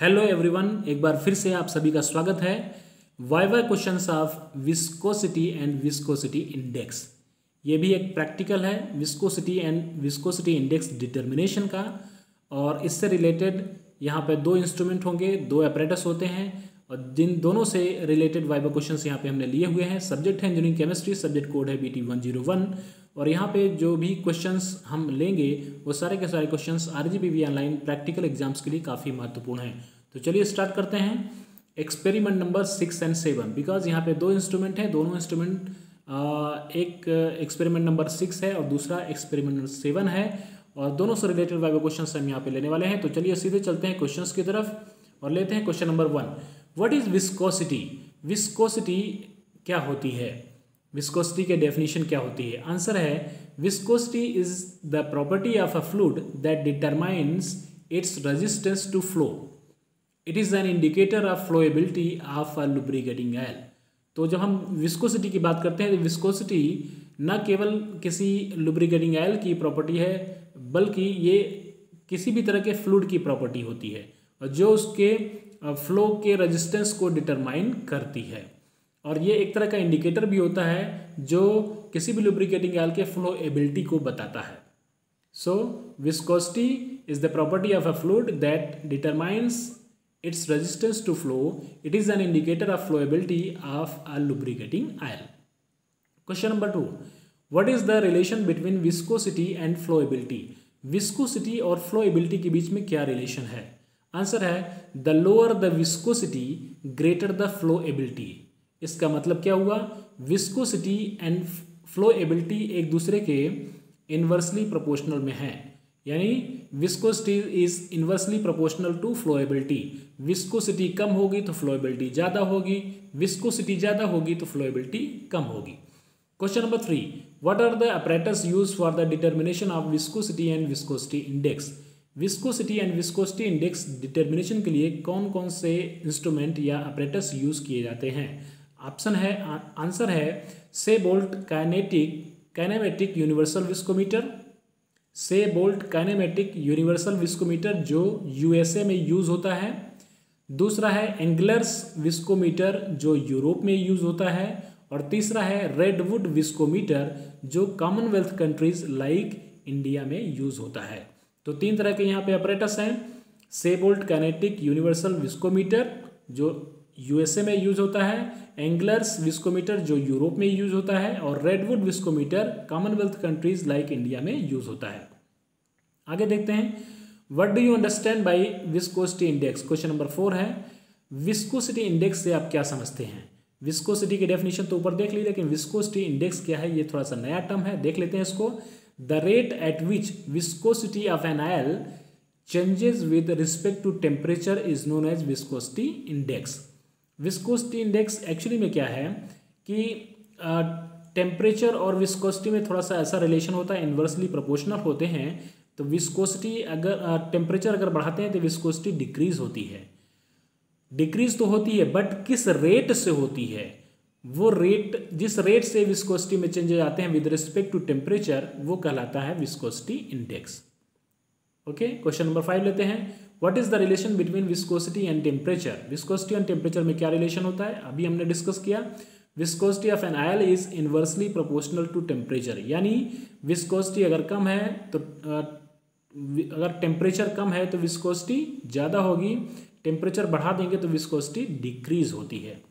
Hello everyone, एक बार फिर से आप सभी का स्वागत है viva questions of viscosity and viscosity index. ये भी एक प्रैक्टिकल है viscosity and viscosity index determination का, और इससे रिलेटेड यहाँ पे दो इंस्ट्रूमेंट होंगे, दो अपरेटस होते हैं, और जिन दोनों से रिलेटेड वाइवा क्वेश्चंस यहाँ पे हमने लिए हुए हैं। सब्जेक्ट है इंजीनियरिंग केमिस्ट्री, सब्जेक्ट कोड है BT101, और यहाँ पे जो भी क्वेश्चंस हम लेंगे वो सारे के सारे questions RGPV online practical exams के लिए काफ़ी महत्वपूर्ण हैं। तो चलिए स्टार्ट करते हैं एक्सपेरिमेंट नंबर 6 एंड 7, बिकॉज यहाँ पे दो इंस्ट्रूमेंट हैं, दोनों इंस्ट्रूमेंट, एक एक्सपेरिमेंट नंबर 6 है और दूसरा एक्सपेरिमेंट नंबर 7 है, और दोनों से रिलेटेड वाइवा क्वेश्चन हम यहाँ पे लेने वाले हैं। तो चलिए सीधे चलते हैं क्वेश्चन की तरफ और लेते हैं question number 1। What is viscosity? Viscosity क्या होती है? विस्कोसिटी के डेफिनेशन क्या होती है? आंसर है, viscosity is the property of a fluid that determines its resistance to flow. It is an indicator of flowability of a lubricating oil. तो जब हम विस्कोसिटी की बात करते हैं तो विस्कोसिटी न केवल किसी लुब्रिकेटिंग ऑयल की प्रॉपर्टी है, बल्कि ये किसी भी तरह के फ्लूइड की प्रॉपर्टी होती है और जो उसके फ्लो के रेजिस्टेंस को डिटरमाइन करती है, और ये एक तरह का इंडिकेटर भी होता है जो किसी भी लुब्रिकेटिंग ऑयल के फ्लो एबिलिटी को बताता है। So viscosity is the property of a fluid that determines its resistance to flow. It is an indicator of flowability of a lubricating oil. Question number 2, what is the relation between viscosity and flowability? Viscosity और flowability के बीच में क्या relation है? Answer है, the lower the viscosity greater the flowability. इसका मतलब क्या हुआ? विस्कोसिटी एंड फ्लोएबिलिटी एक दूसरे के इन्वर्सली प्रोपोर्शनल में है, यानी viscosity is inversely proportional to flowability. Viscosity कम होगी तो फ्लोएबिलिटी ज़्यादा होगी, विस्कोसिटी ज़्यादा होगी तो फ्लोएबिलिटी कम होगी। Question number 3, what are the apparatus use for the determination of viscosity and viscosity index? Viscosity and viscosity index determination के लिए कौन कौन से इंस्ट्रूमेंट या अपरेटस यूज किए जाते हैं? ऑप्शन है, आंसर है, Saybolt kinematic universal viscometer. Saybolt kinematic universal viscometer जो USA में यूज़ होता है। दूसरा है एंग्लर्स विस्कोमीटर जो यूरोप में यूज़ होता है। और तीसरा है रेडवुड विस्कोमीटर जो कॉमनवेल्थ कंट्रीज लाइक इंडिया में यूज़ होता है। तो तीन तरह के यहाँ पे अपरेटस हैं, सेबोल्ट काइनेटिक यूनिवर्सल विस्कोमीटर जो USA में यूज होता है, एंग्लर्स विस्कोमीटर जो यूरोप में यूज होता है, और redwood viscometer Commonwealth countries like India में यूज होता है। आगे देखते हैं, what do you understand by viscosity index? Question number 4 है, विस्कोसिटी इंडेक्स से आप क्या समझते हैं? विस्कोसिटी की डेफिनेशन तो ऊपर देख ली, लेकिन विस्कोसिटी इंडेक्स क्या है, ये थोड़ा सा नया टर्म है, देख लेते हैं इसको। The rate at which viscosity of an oil changes with respect to temperature is known as viscosity index. Viscosity index actually में क्या है कि temperature और viscosity में थोड़ा सा ऐसा relation होता है, inversely proportional होते हैं। तो viscosity अगर temperature अगर बढ़ाते हैं तो viscosity decrease होती है। Decrease तो होती है, but किस rate से होती है, वो रेट, जिस रेट से विस्कोसिटी में चेंजेस आते हैं विद रिस्पेक्ट टू टेम्परेचर, वो कहलाता है viscosity index. Okay, question number 5 लेते हैं, what is the relation between viscosity and temperature? Viscosity and temperature में क्या रिलेशन होता है, अभी हमने डिस्कस किया। Viscosity of an oil is inversely proportional to temperature, यानी विस्कोसिटी अगर कम है तो अगर टेम्परेचर कम है तो विस्कोसिटी ज़्यादा होगी, टेम्परेचर बढ़ा देंगे तो विस्कोसिटी डिक्रीज होती है।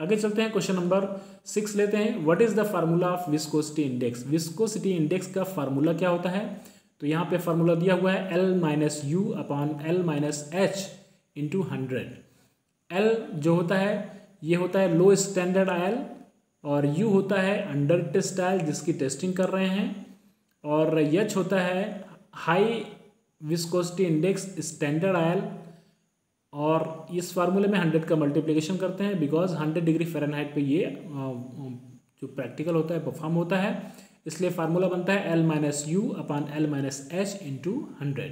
आगे चलते हैं, क्वेश्चन नंबर 6 लेते हैं, what is the formula of viscosity index? Viscosity index का फार्मूला क्या होता है? तो यहाँ पे फार्मूला दिया हुआ है, L - U/L - H × 100। L जो होता है ये होता है लो स्टैंडर्ड आयल, और U होता है अंडर टेस्ट आयल जिसकी टेस्टिंग कर रहे हैं, और H होता है high viscosity index standard oil, और इस फार्मूले में 100 का मल्टीप्लिकेशन करते हैं, बिकॉज 100 डिग्री फ़ारेनहाइट पे ये जो प्रैक्टिकल होता है परफॉर्म होता है, इसलिए फार्मूला बनता है L - U/L - H × 100।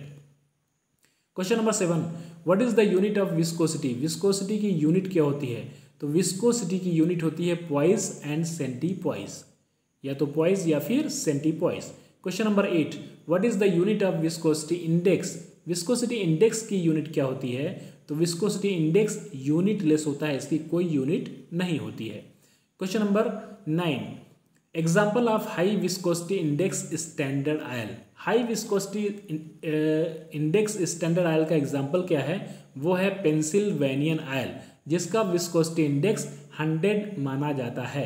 Question number 7, what is the unit of viscosity? Viscosity की यूनिट क्या होती है? तो विस्कोसिटी की यूनिट होती है पॉइज एंड सेंटी पॉइज, या तो पॉइज या फिर centipoise. Question number 8, what is the unit of viscosity index? Viscosity index की यूनिट क्या होती है? तो विस्कोसिटी इंडेक्स यूनिट लेस होता है, इसकी कोई यूनिट नहीं होती है। Question number 9, example of high viscosity index standard oil. High viscosity index standard oil का एग्जाम्पल क्या है, वो है पेंसिल्वेनियन आयल, जिसका विस्कोसिटी इंडेक्स 100 माना जाता है।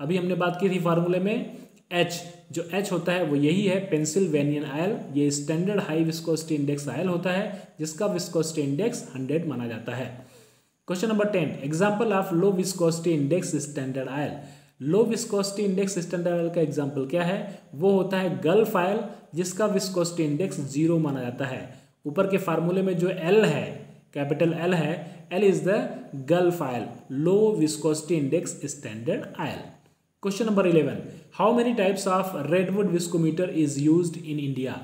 अभी हमने बात की थी फार्मूले में H, जो H होता है वो यही है, पेंसिल्वेनियन आयल। ये standard high viscosity index oil होता है, जिसका विस्कोसिटी इंडेक्स 100 माना जाता है। Question number 10, example of low viscosity index standard oil. Low viscosity index standard oil का एग्जाम्पल क्या है, वो होता है गल्फ ऑयल, जिसका विस्कोसिटी इंडेक्स 0 माना जाता है। ऊपर के फार्मूले में जो L है, कैपिटल L है, L is the gulf oil, low viscosity index standard oil. Question number 11, how many types of redwood viscometer is used in India.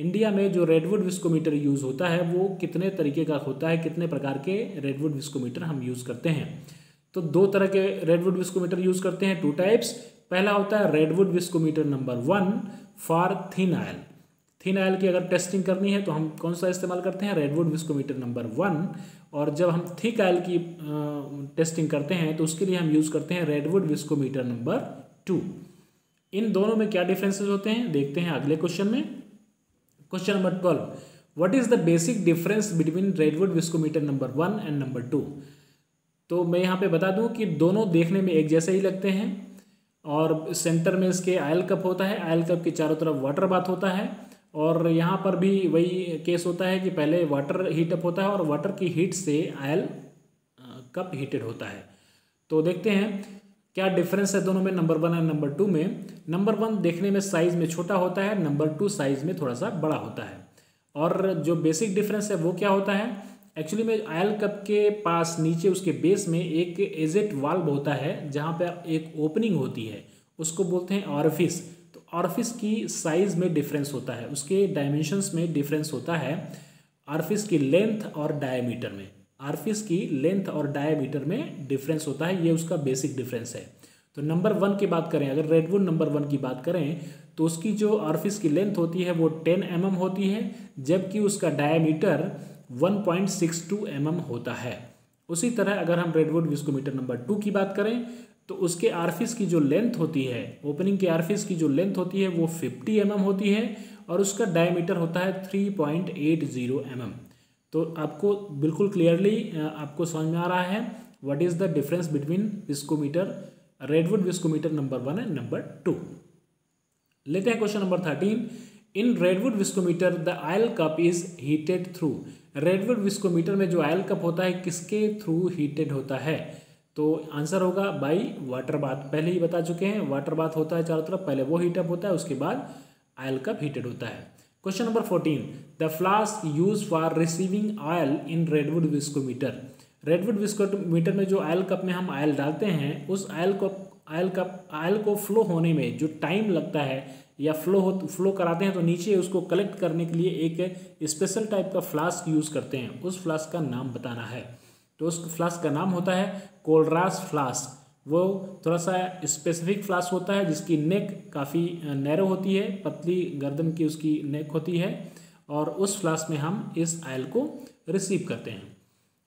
India में जो रेडवुड विस्कोमीटर यूज होता है वो कितने तरीके का होता है, कितने प्रकार के रेडवुड विस्कोमीटर हम यूज करते हैं। तो दो तरह के रेडवुड विस्कोमीटर यूज करते हैं, 2 टाइप्स। पहला होता है redwood viscometer number 1 for thin oil. Thin oil की अगर टेस्टिंग करनी है तो हम कौन सा इस्तेमाल करते हैं, रेडवुड विस्कोमीटर नंबर 1। और जब हम थिक आयल की टेस्टिंग करते हैं तो उसके लिए हम यूज करते हैं रेडवुड विस्कोमीटर नंबर 2। इन दोनों में क्या डिफरेंसेस होते हैं देखते हैं अगले क्वेश्चन में। Question number 12, what is the basic difference between redwood viscometer number 1 and number 2। तो मैं यहाँ पे बता दूँ कि दोनों देखने में एक जैसे ही लगते हैं, और सेंटर में इसके आयल कप होता है, आयल कप के चारों तरफ वाटर बाथ होता है, और यहाँ पर भी वही केस होता है कि पहले वाटर हीटअप होता है और वाटर की हीट से आयल कप हीटेड होता है। तो देखते हैं क्या डिफरेंस है दोनों में, नंबर 1 और नंबर 2 में। नंबर 1 देखने में साइज़ में छोटा होता है, नंबर 2 साइज़ में थोड़ा सा बड़ा होता है। और जो बेसिक डिफरेंस है वो क्या होता है, एक्चुअली में आयल कप के पास नीचे उसके बेस में एक एजेट वाल्व होता है, जहाँ पर एक ओपनिंग होती है, उसको बोलते हैं ऑरफिस। तो ऑरफिस की साइज़ में डिफरेंस होता है, उसके डायमेंशंस में डिफरेंस होता है, ऑरफिस की लेंथ और डायमीटर में, ऑरफिस की लेंथ और डायमीटर में डिफरेंस होता है। ये उसका बेसिक डिफरेंस है। तो नंबर 1 की बात करें, अगर रेडवुड नंबर 1 की बात करें तो उसकी जो ऑरफिस की लेंथ होती है वो 10 mm होती है, जबकि उसका डायमीटर 1.62 mm होता है। उसी तरह अगर हम रेडवुड विस्कोमीटर नंबर 2 की बात करें तो उसके आरफिस की जो लेंथ होती है, ओपनिंग के आरफिस की जो लेंथ होती है वो 50 mm होती है, और उसका डायमीटर होता है 3.80 mm। तो आपको बिल्कुल क्लियरली आपको समझ में आ रहा है what is the difference between viscometer redwood viscometer number 1 and number 2। लेते हैं question number 13, in redwood viscometer the oil cup is heated through. Redwood viscometer में जो आयल कप होता है किसके थ्रू हीटेड होता है, तो आंसर होगा बाई वाटर बाथ। पहले ही बता चुके हैं, वाटर बाथ होता है चारों तरफ, पहले वो हीटअप होता है, उसके बाद आयल कप हीटेड होता है। Question number 14, the flask use for receiving oil in redwood viscometer. Redwood viscometer में जो आयल कप में हम आयल डालते हैं, उस आयल को फ्लो होने में जो टाइम लगता है, या फ्लो कराते हैं तो नीचे उसको कलेक्ट करने के लिए एक स्पेशल टाइप का फ्लास्क यूज़ करते हैं। उस फ्लास्क का नाम बताना है, तो उस फ्लास्क का नाम होता है कोलरास फ्लास्क। वो थोड़ा सा स्पेसिफिक फ्लास्क होता है, जिसकी नेक काफ़ी नैरो होती है, पतली गर्दन की उसकी नेक होती है, और उस फ्लास्क में हम इस आयल को रिसीव करते हैं।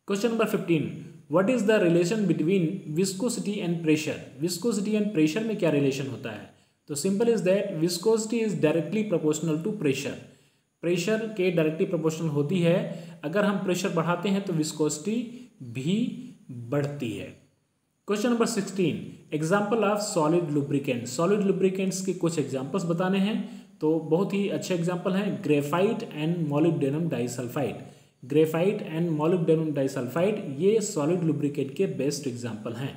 Question number 15, what is the relation between viscosity and pressure. Viscosity and pressure में क्या रिलेशन होता है, तो simple is that viscosity is directly proportional to pressure. Pressure के डायरेक्टली प्रोपोर्शनल होती है, अगर हम प्रेशर बढ़ाते हैं तो विस्कोसिटी भी बढ़ती है। Question number 16, example of solid lubricant. Solid lubricants के कुछ एग्जाम्पल्स बताने हैं, तो बहुत ही अच्छे एग्जाम्पल हैं graphite and molybdenum disulphide. Graphite and molybdenum disulphide ये सॉलिड लुब्रिकेंट के बेस्ट एग्जाम्पल हैं।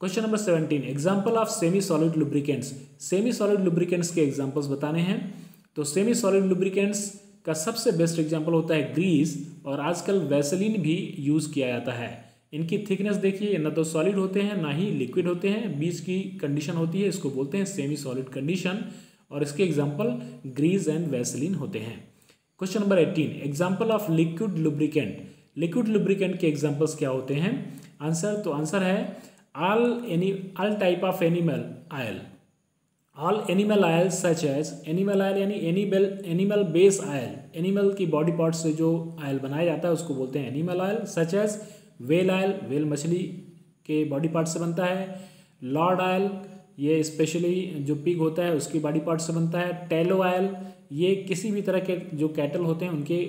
Question number 17, example of semi solid lubricants. Semi solid lubricants के एग्जाम्पल्स बताने हैं, तो सेमी सॉलिड लुब्रिकेंट्स का सबसे बेस्ट एग्जाम्पल होता है ग्रीस, और आजकल वैसलीन भी यूज़ किया जाता है। इनकी थिकनेस देखिए, ना तो सॉलिड होते हैं ना ही लिक्विड होते हैं, बीच की कंडीशन होती है, इसको बोलते हैं सेमी सॉलिड कंडीशन, और इसके एग्जाम्पल ग्रीस एंड वैसलीन होते हैं। Question number 18, example of liquid lubricant. Liquid lubricant के एग्जाम्पल्स क्या होते हैं, आंसर है all type of animal oil. all animal oils such as animal oil यानी animal base आयल, animal की body parts से जो आयल बनाया जाता है उसको बोलते हैं animal oil, such as whale oil, whale मछली के body parts से बनता है, lard आयल ये स्पेशली जो pig होता है उसकी body parts से बनता है, tallow आयल ये किसी भी तरह के जो कैटल होते हैं उनके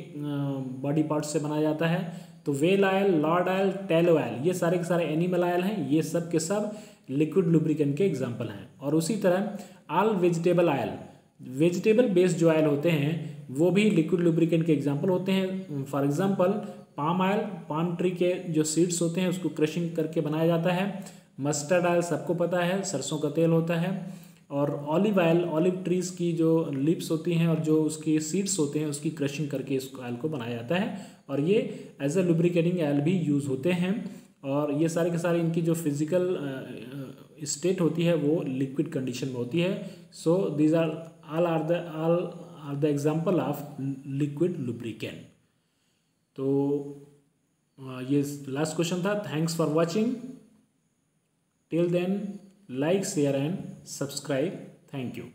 body parts से बनाया जाता है। तो whale oil, lard oil, tallow oil ये सारे के सारे animal आयल हैं, ये सब के सब लिक्विड लुब्रिकेंट के एग्जाम्पल हैं। और उसी तरह all vegetable oil, vegetable based जो आयल होते हैं वो भी लिक्विड लुब्रिकेंट के एग्जाम्पल होते हैं। For example palm oil, palm tree के जो सीड्स होते हैं उसको क्रशिंग करके बनाया जाता है। मस्टर्ड आयल सबको पता है सरसों का तेल होता है। और ऑलिव आयल, ऑलिव ट्रीज की जो लीव्स होती हैं और जो उसकी सीड्स होते हैं उसकी क्रशिंग करके इस आयल को बनाया जाता है और ये एज ए लुब्रिकेटिंग आयल भी यूज़ होते हैं। और ये सारे के सारे इनकी जो फिजिकल स्टेट होती है वो लिक्विड कंडीशन में होती है। So these are all are the example of liquid lubricant. तो ये लास्ट क्वेश्चन था। Thanks for watching, till then like share and subscribe. Thank you.